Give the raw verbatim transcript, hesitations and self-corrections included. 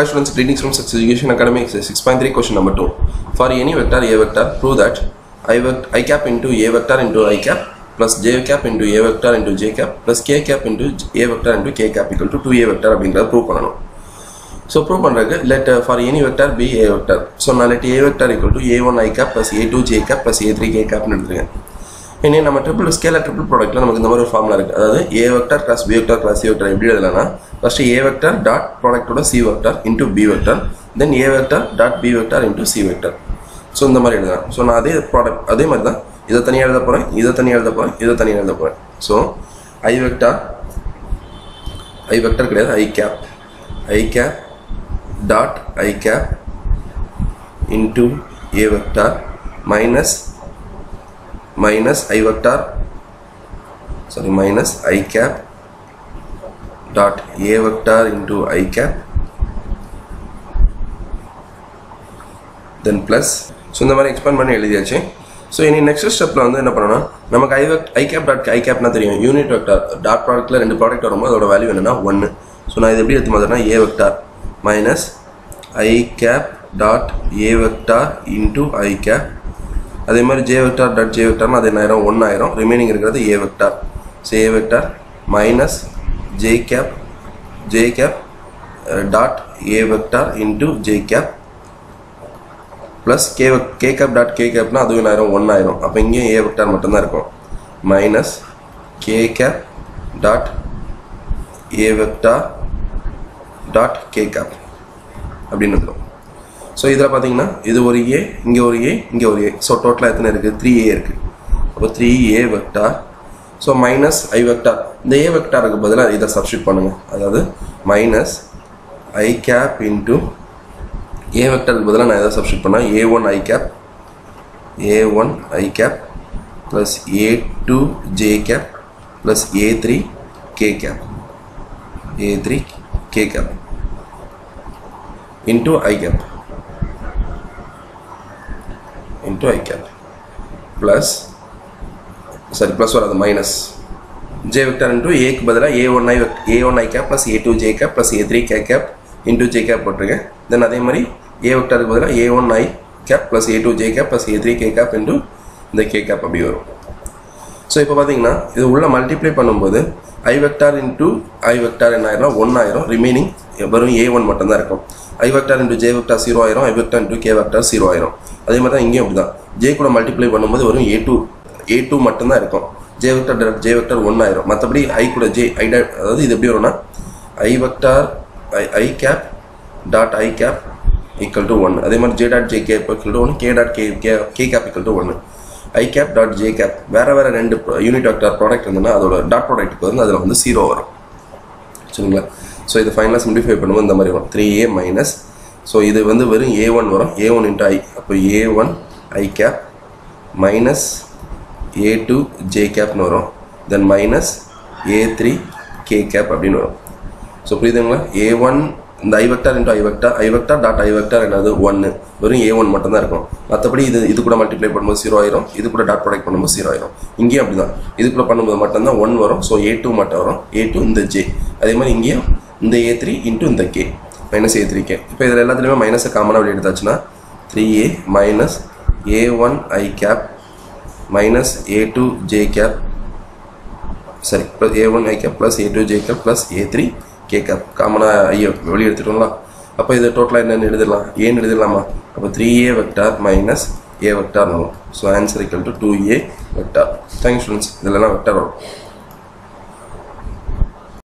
Hi students, greetings from Success Education Academy. six point three question number two. For any vector A vector, prove that I, vect I cap into A vector into I cap plus J cap into A vector into J cap plus K cap into A vector into K cap equal to two A vector அப்படிங்கறது prove பண்ணனும். So prove பண்றதுக்கு let uh, for any vector be A vector. So நான் let A vector equal to A one I cap plus A two J cap plus A three K cap னு எடுத்துக்கேன். இன்னே நம்ம triple scalar triple productல நமக்கு இந்த மாதிரி ஒரு formula இருக்கு. அதாவது A vector plus B vector plus C vector இப்படி எழுதலாம்னா first A vector dot product oda C vector into B vector then A vector dot B vector into C vector. So இந்த மாதிரி எழுதலாம். So நான் அதே product அதே மாதிரி தான் इधर तनिया इधर पर है, इधर तनिया इधर पर है, इधर तनिया इधर पर है. So I vector, I vector के लिए I cap, I cap dot I cap into A vector minus minus I vector, sorry minus I cap dot A vector into I cap, then plus. So इधर हमारे expand बने लिया जाए. So in the next step la vandu enna panana namak I vector I cap dot I cap na theriyum unit vector dot product la rendu product varum adoda value enna na one. So na idu eppadi eduthumadana A vector minus I cap dot A vector into I cap adhe mari J vector dot J vector na adhe nairam one airum remaining irukradhu A vector. So A vector minus J cap J cap uh, dot A vector into J cap plus k, k cap dot k cap na adhu nairam one nairam appo inge A vector mattum da irukum minus k cap dot A vector dot k cap abindrum. So idra pathina idu oru A inge oru A inge oru A, so total ah ethana irukku three A irukku appo three A vector. So minus I vector the A vector ku badala idha substitute pannunga adhaadu minus I cap into A vector बदला ना इधर substitute पना A one I cap A one I cap plus A two J cap plus A three K cap A three K cap into I cap into I cap plus sorry plus वाला तो minus J vector into A के बदला A one I A one I cap plus A two J cap plus A three K cap into J cap போட்டுருக்கேன். Then அதே மாதிரி A வெக்டருக்கு பதிலாக A one I cap plus A two J cap plus A three K cap into இந்த K cap அப்படி வரும். So இப்போ பார்த்தீங்கன்னா இது உள்ள மல்டிப்ளை பண்ணும்போது I vector into I vector என்ன ஆயிரும் ஒன்று ஆயிரும் ரிமைனிங் வெறும் A one மட்டும்தான் இருக்கும். I vector into J vector zero ஆயிரும், I vector into K vector zero ஆயிரும். அதே மாதிரி தான் இங்கேயும் அப்படி தான் J கூட மல்டிப்ளை பண்ணும்போது வரும் A two A two மட்டும்தான் இருக்கும். J வெக்டார் J வெக்டார் ஒன்று ஆயிரும். மற்றபடி I கூட J I அதாவது இது எப்படி வரும்னா I vector I, I cap dot I cap equal to one. அதே மாதிரி J dot J cap equal to one, K dot K K cap equal to one. I cap dot J cap வேற வேற ரெண்டு unit vector product இருந்ததுன்னா அதோட dot ப்ராடக்ட்டுக்கு வந்து அதில் வந்து ஜீரோ வரும் சரிங்களா. ஸோ இது ஃபைனலாக சிம்பிளிஃபை பண்ணும்போது இந்த மாதிரி வரும் த்ரீ ஏ மைனஸ். ஸோ இது வந்து வெறும் ஏ ஒன் வரும் ஏ ஒன் இன்ட்டு ஐ அப்போ A one I cap minus A two J கேப்னு வரும். Then minus A three K cap அப்படின்னு வரும். ஸோ புரியுதுங்களா. ஏ ஒன் இந்த I vector into I vector I vector dot I vector என்னது ஒன்று வெறும் A one மட்டும் தான் இருக்கும். மற்றபடி இது இது கூட மல்டிப்ளை பண்ணும்போது ஜீரோ ஆயிரும், இது கூட டாட் ப்ராடக்ட் பண்ணும்போது ஜீரோ ஆயிரும். இங்கேயும் அப்படி தான் இது கூட பண்ணும்போது மட்டும்தான் ஒன் வரும். ஸோ ஏ டூ மட்டும் வரும் ஏ டூ இந்த J அதே மாதிரி இங்கேயும் இந்த ஏ த்ரீ இன்ட்டு இந்த K minus A three K. இப்போ இதில் எல்லாத்துலேயுமே மைனஸை காமனாக அப்படி எடுத்தாச்சுன்னா three A minus A one I cap minus A two J cap சரி plus A one I cap plus A two J cap plus A three K cap காமனாக ஐயோ வெளியே எடுத்துட்டோம்ல. அப்போ இது டோட்டலாக என்னென்னு எழுதலாம் ஏன்னு எழுதலாமா அப்போ three A vector minus A vector வரும். So answer equal to two A vector. Thank you students. இதெல்லாம் வெக்டார் வரும்.